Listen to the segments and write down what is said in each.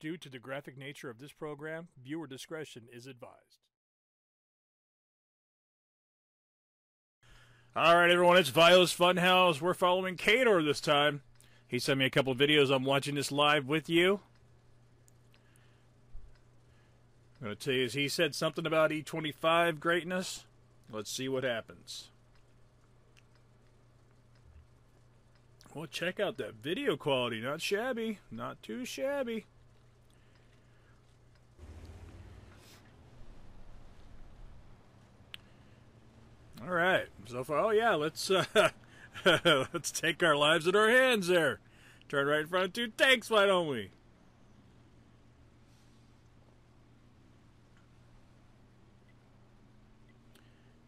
Due to the graphic nature of this program, viewer discretion is advised. Alright everyone, it's Vio's Funhouse. We're following Cador this time. He sent me a couple of videos. I'm watching this live with you. I'm going to tell you, he said something about E25 greatness. Let's see what happens. Well, check out that video quality. Not shabby. Not too shabby. All right. So far, oh yeah, let's take our lives in our hands there. Turn right in front of two tanks, why don't we?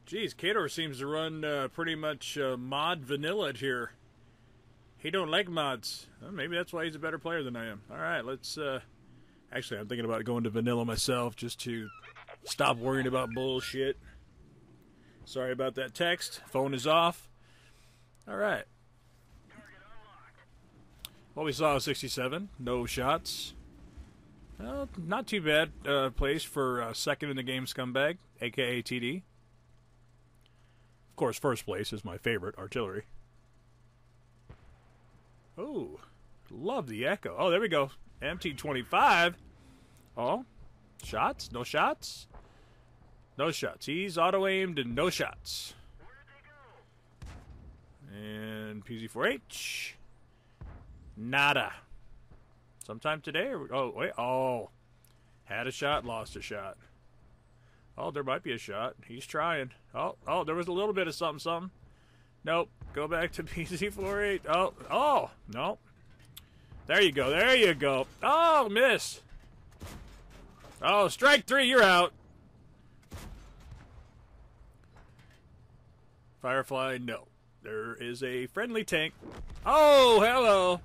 Geez, Cador seems to run pretty much mod vanilla here. He don't like mods. Well, maybe that's why he's a better player than I am. All right, let's... actually, I'm thinking about going to vanilla myself just to stop worrying about bullshit. Sorry about that text. Phone is off. All right. Well, we saw a 67. No shots. Well, not too bad place for second in the game scumbag, a.k.a. TD. Of course, first place is my favorite, artillery. Oh, love the echo. Oh, there we go. MT-25. Oh, shots? No shots? No shots. He's auto-aimed and no shots. And PZ4H. Nada. Sometime today? Or, oh, wait. Oh, had a shot, lost a shot. Oh, there might be a shot. He's trying. Oh, oh, there was a little bit of something, something. Nope. Go back to PZ48. Oh, oh, no. There you go. There you go. Oh, miss. Oh, strike three. You're out. Firefly, no. There is a friendly tank. Oh, hello.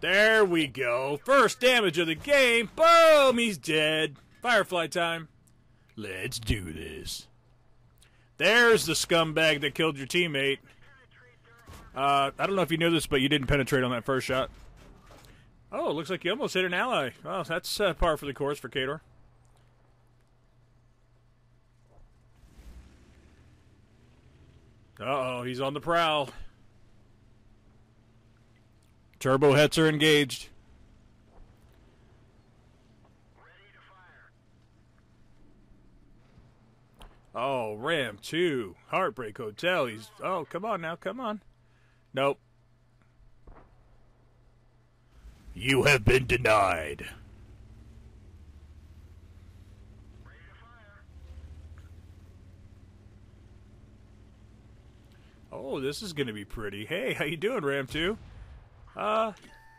There we go. First damage of the game. Boom, he's dead. Firefly time. Let's do this. There's the scumbag that killed your teammate. I don't know if you knew this, but you didn't penetrate on that first shot. Oh, looks like you almost hit an ally. Well, that's par for the course for Cador. Uh-oh, he's on the prowl. Turbo Hetzer engaged. Oh, Ram 2, Heartbreak Hotel. He's, oh, come on now, come on. Nope. You have been denied. Ready to fire. Oh, this is gonna be pretty. Hey, how you doing, Ram 2?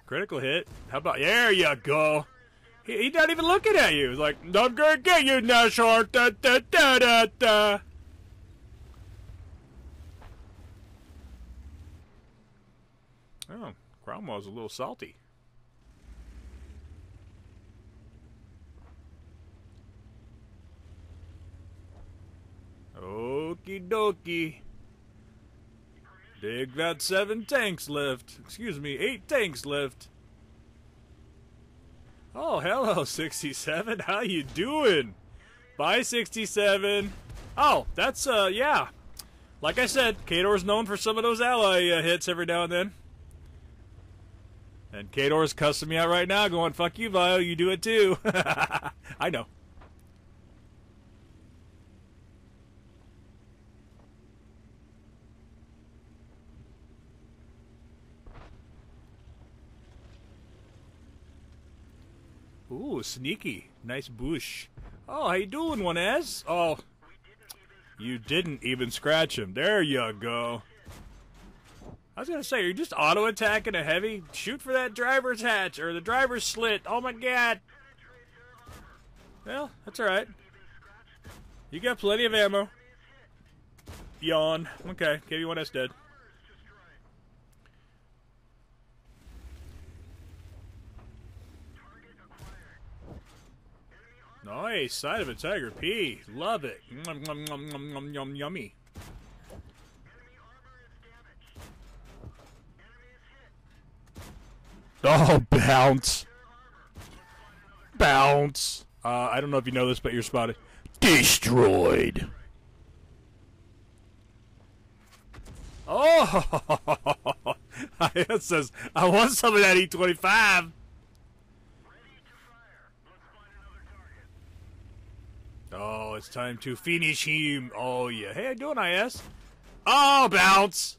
Critical hit. How about, there you go. He's not even looking at you. He's like, I'm gonna get you, Nash Hart. Da, da, da, da, da. Oh, Cromwell's a little salty. Okie dokie. Dig that 7 tanks left. Excuse me, 8 tanks left. Oh, hello, 67. How you doing? Bye, 67. Oh, that's, yeah. Like I said, Cador's known for some of those ally hits every now and then. And Cador's cussing me out right now, going, fuck you, Vio, you do it too. I know. Ooh, sneaky. Nice bush. Oh, how you doing, 1S? Oh, you didn't even scratch him. There you go. I was going to say, you're just auto-attacking a heavy. Shoot for that driver's hatch or the driver's slit. Oh, my God. Well, that's all right. You got plenty of ammo. Yawn. Okay, KB1S dead. Nice, side of a Tiger P. Love it. Yum, yum, yum, yum, yum, yum, yummy. Enemy armor is damaged. Enemy is hit. Oh, bounce. Bounce. I don't know if you know this, but you're spotted. Destroyed. Oh! It says, I want some of that E25. Ready to fire. Let's find another target. Oh, it's time to finish him. Oh, yeah. Hey, how you doing, IS? Oh, bounce.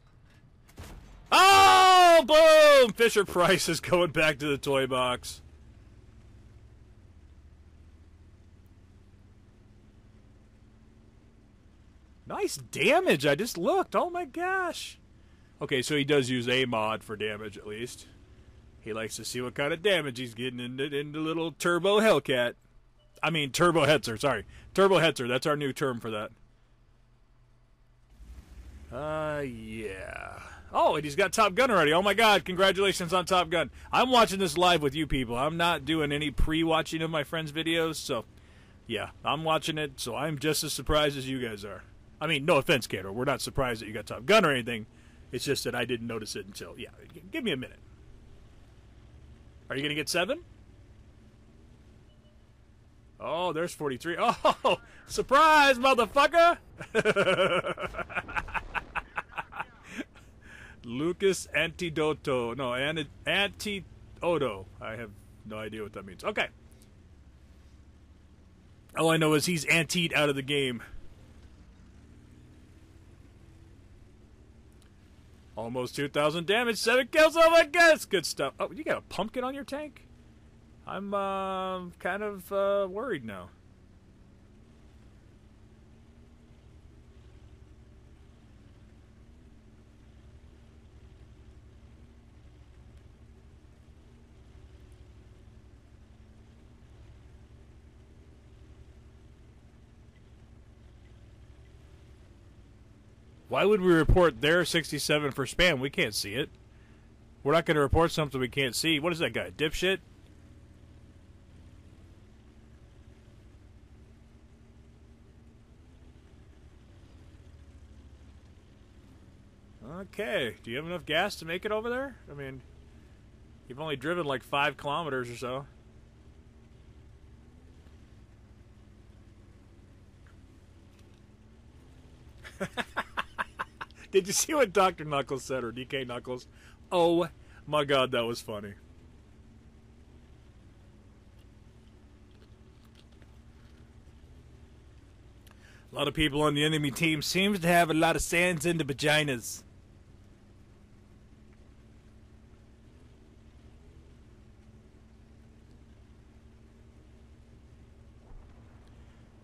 Oh, boom! Fisher Price is going back to the toy box. Nice damage, I just looked. Oh my gosh. Okay, so he does use a mod for damage at least. He likes to see what kind of damage he's getting into little Turbo Hellcat. I mean, Turbo Hetzer, sorry. Turbo Hetzer, that's our new term for that. Yeah. Oh, and he's got Top Gun already. Oh my god, congratulations on Top Gun. I'm watching this live with you people. I'm not doing any pre-watching of my friends' videos, so... yeah, I'm watching it, so I'm just as surprised as you guys are. I mean, no offense, Cador. We're not surprised that you got Top Gun or anything. It's just that I didn't notice it until... yeah, give me a minute. Are you going to get 7? Oh, there's 43. Oh, surprise, motherfucker! Lucas Antidoto. No, Anti-Odo. I have no idea what that means. Okay. All I know is he's antied out of the game. Almost 2,000 damage, 7 kills, oh my god, that's good stuff. Oh, you got a pumpkin on your tank? I'm kind of worried now. Why would we report their 67 for spam? We can't see it. We're not going to report something we can't see. What is that guy, dipshit? Okay, do you have enough gas to make it over there? I mean, you've only driven like 5 kilometers or so. Did you see what Dr. Knuckles said, or DK Knuckles? Oh my god, that was funny. A lot of people on the enemy team seems to have a lot of sands in the vaginas.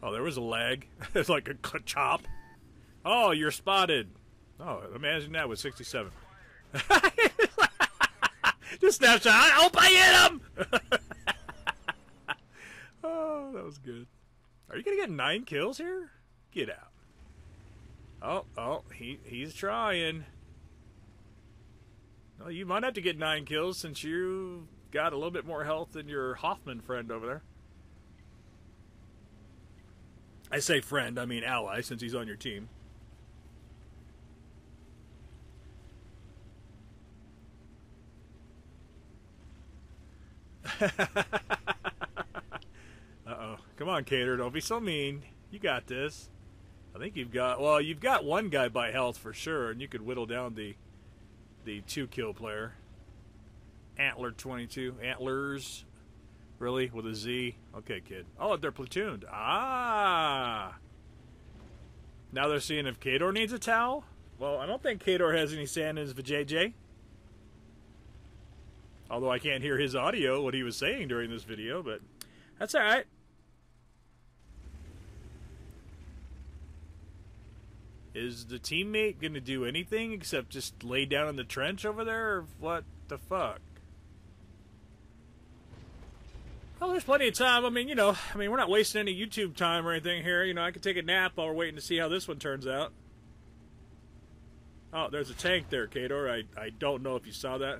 Oh, there was a lag. It's like a chop. Oh, you're spotted. Oh, imagine that with 67. Just snapshot. I hope I hit him! Oh, that was good. Are you going to get 9 kills here? Get out. Oh, he's trying. Well, you might have to get 9 kills since you got a little bit more health than your Hoffman friend over there. I say friend, I mean ally, since he's on your team. Uh-oh. Come on, Cador. Don't be so mean. You got this. I think you've got... well, you've got one guy by health for sure, and you could whittle down the 2-kill player. Antler 22. Antlers. Really? With a Z? Okay, kid. Oh, they're platooned. Ah! Now they're seeing if Cador needs a towel? Well, I don't think Cador has any sand in his vajayjay. Although I can't hear his audio, what he was saying during this video, but that's all right. Is the teammate going to do anything except just lay down in the trench over there, or what the fuck? Well, there's plenty of time. I mean, you know, we're not wasting any YouTube time or anything here. You know, I could take a nap while we're waiting to see how this one turns out. Oh, there's a tank there, Cador. I don't know if you saw that.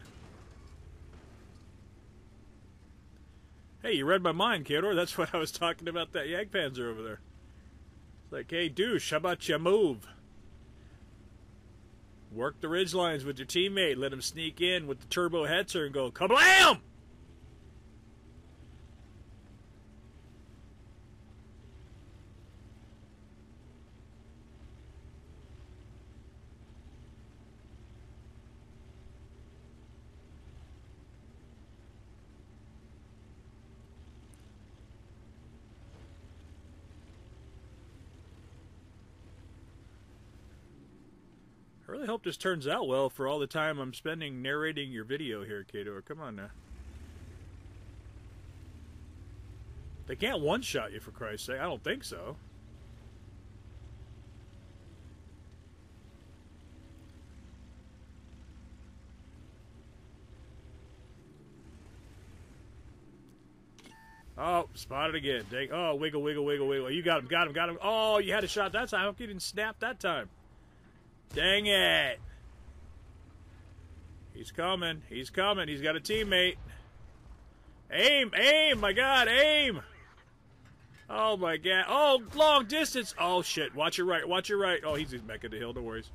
Hey, you read my mind, Cador. That's what I was talking about, that Jagpanzer over there. It's like, hey, douche, how about you move? Work the ridge lines with your teammate. Let him sneak in with the Turbo Hetzer and go kablam! I really hope this turns out well for all the time I'm spending narrating your video here, Cador. Come on now. They can't one-shot you, for Christ's sake. I don't think so. Oh, spotted again. Dang. Oh, wiggle, wiggle, wiggle, wiggle. You got him, got him, got him. Oh, you had a shot that time. I hope you didn't snap that time. Dang it! He's coming. He's coming. He's got a teammate. Aim! Aim! My God! Aim! Oh my God! Oh, long distance! Oh shit! Watch your right. Watch your right. Oh, he's back at the hill. No worries.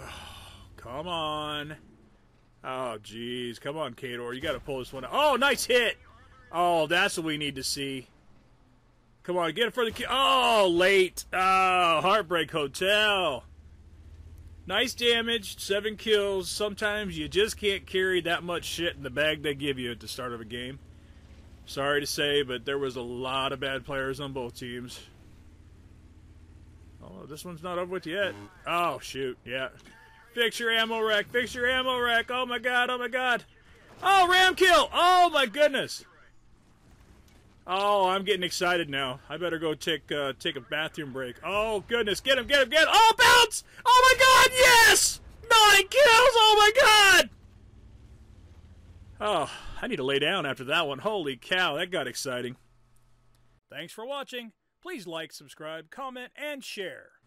Oh, come on! Oh jeez! Come on, Cador! You got to pull this one out. Oh, nice hit! Oh, that's what we need to see. Come on, get it for the kill. Oh, late. Oh, Heartbreak Hotel. Nice damage, 7 kills. Sometimes you just can't carry that much shit in the bag they give you at the start of a game. Sorry to say, but there was a lot of bad players on both teams. Oh, this one's not over with yet. Oh, shoot, yeah. Fix your ammo rack, fix your ammo rack. Oh, my God, oh, my God. Oh, ram kill. Oh, my goodness. Oh, I'm getting excited now. I better go take take a bathroom break. Oh goodness, get him, get him, get him! Oh, bounce! Oh my God, yes! 9 kills! Oh my God! Oh, I need to lay down after that one. Holy cow, that got exciting. Thanks for watching. Please like, subscribe, comment, and share.